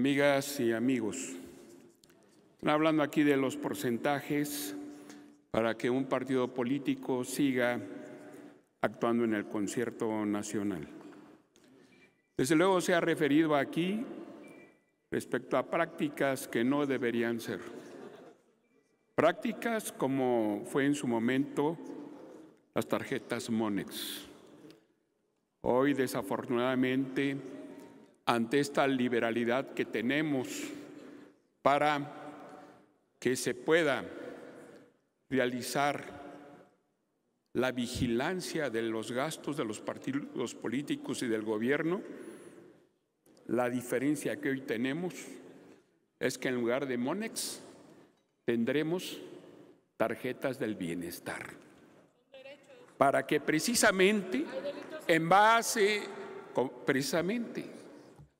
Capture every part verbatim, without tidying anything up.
Amigas y amigos, están hablando aquí de los porcentajes para que un partido político siga actuando en el concierto nacional. Desde luego se ha referido aquí respecto a prácticas que no deberían ser. Prácticas como fue en su momento las tarjetas MONEX. Hoy, desafortunadamente, ante esta liberalidad que tenemos para que se pueda realizar la vigilancia de los gastos de los partidos políticos y del gobierno, la diferencia que hoy tenemos es que en lugar de MONEX tendremos tarjetas del bienestar, para que precisamente en base, precisamente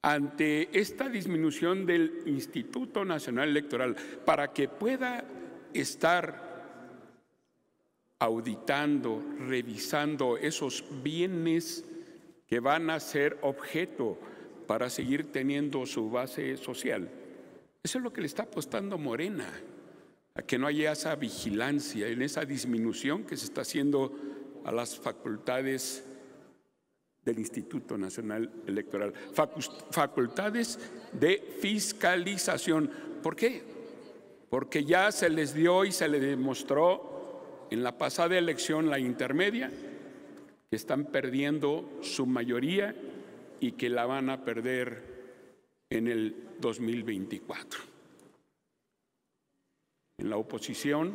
ante esta disminución del Instituto Nacional Electoral, para que pueda estar auditando, revisando esos bienes que van a ser objeto para seguir teniendo su base social. Eso es lo que le está apostando Morena, a que no haya esa vigilancia, en esa disminución que se está haciendo a las facultades del Instituto Nacional Electoral, facultades de fiscalización. ¿Por qué? Porque ya se les dio y se les demostró en la pasada elección, la intermedia, que están perdiendo su mayoría y que la van a perder en el dos mil veinticuatro. En la oposición,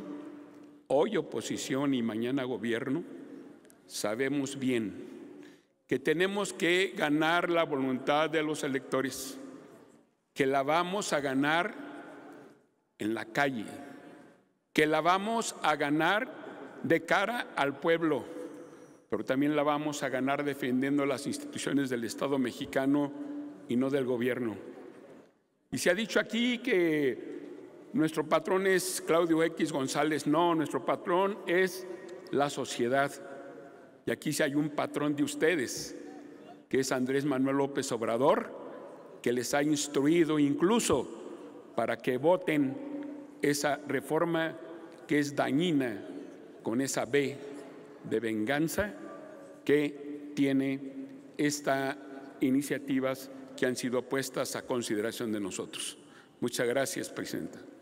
hoy oposición y mañana gobierno, sabemos bien que tenemos que ganar la voluntad de los electores, que la vamos a ganar en la calle, que la vamos a ganar de cara al pueblo, pero también la vamos a ganar defendiendo las instituciones del Estado mexicano y no del gobierno. Y se ha dicho aquí que nuestro patrón es Claudio equis González. No, nuestro patrón es la sociedad. Y aquí sí hay un patrón de ustedes, que es Andrés Manuel López Obrador, que les ha instruido incluso para que voten esa reforma que es dañina, con esa B de venganza que tiene estas iniciativas que han sido puestas a consideración de nosotros. Muchas gracias, presidenta.